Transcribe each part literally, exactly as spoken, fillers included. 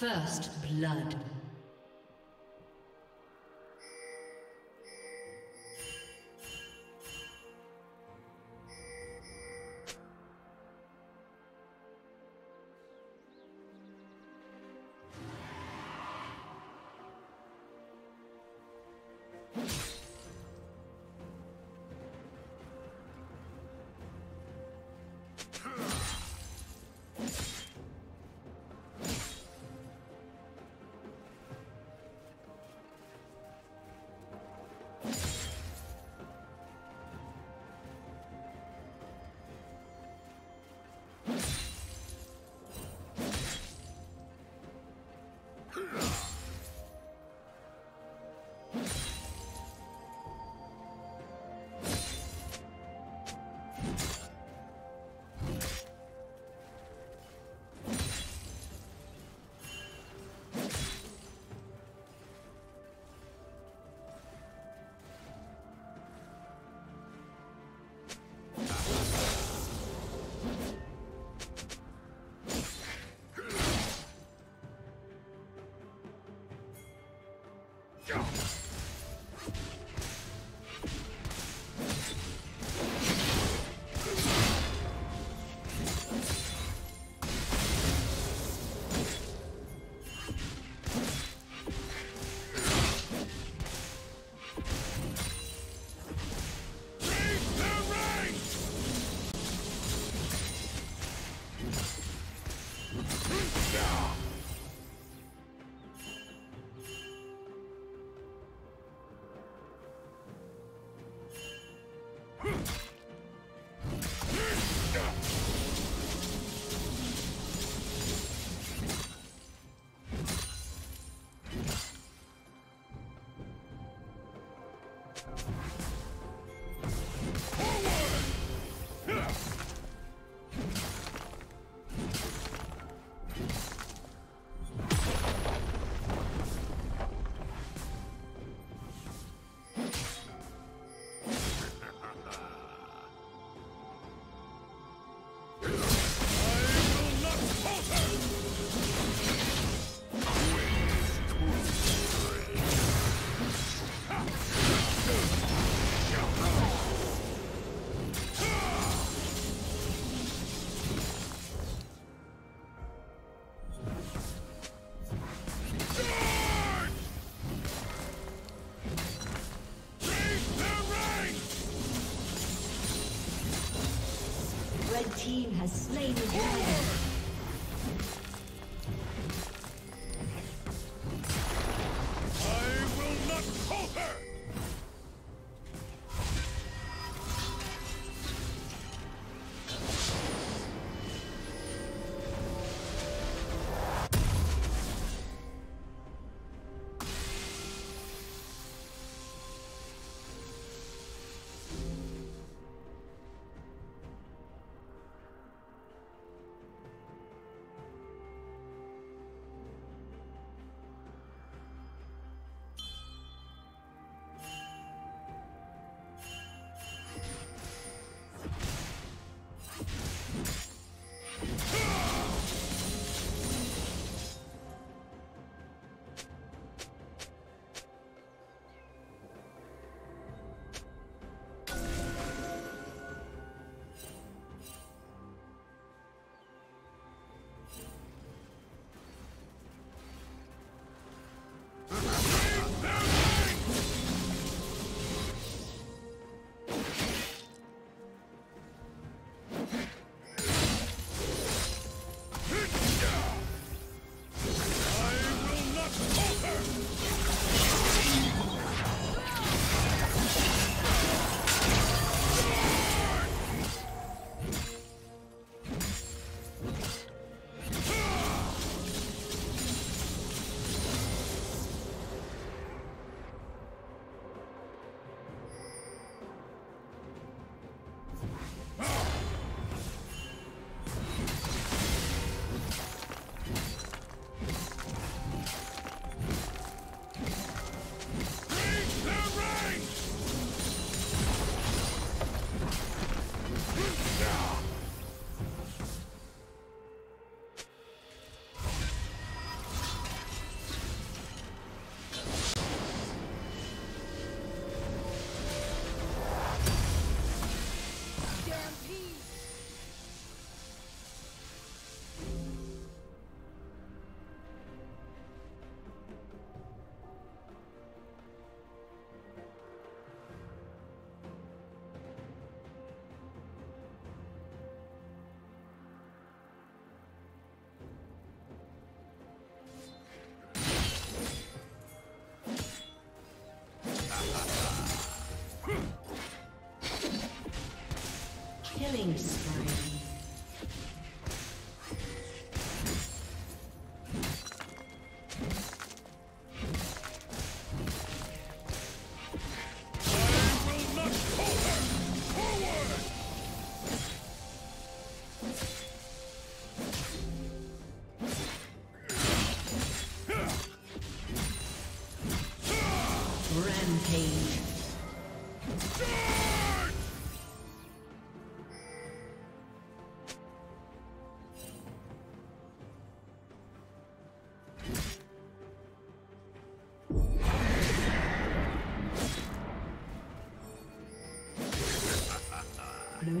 First blood. Go! Red team has slain the dragon. Killing spree. Blue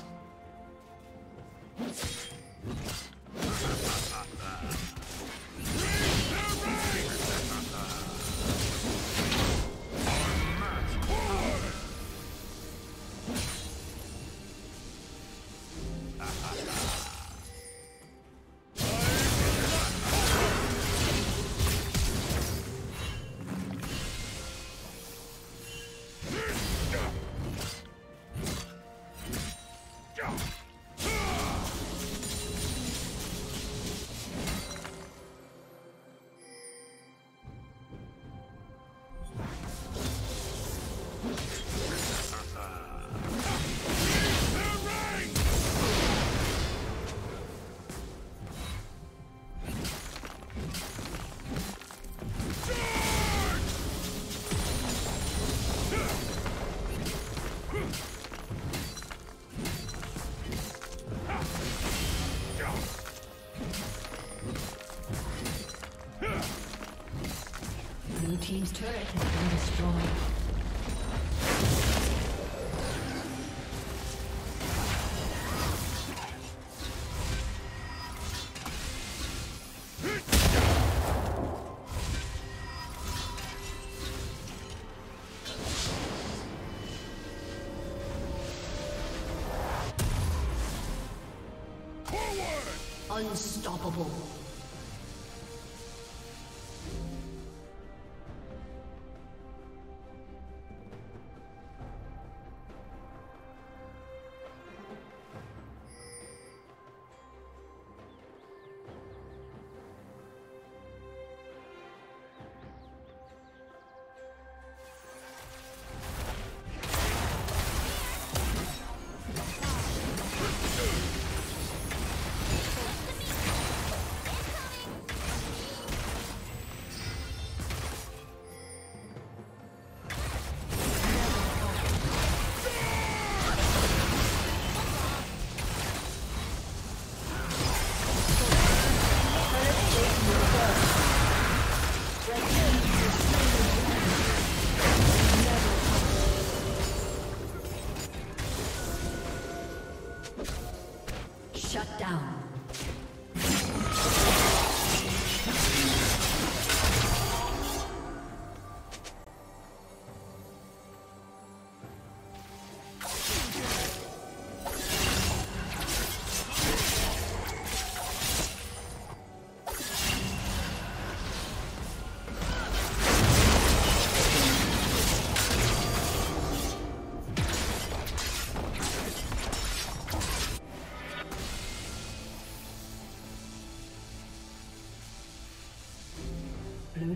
Team's turret has been destroyed. Unstoppable. Blue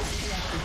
disconnected.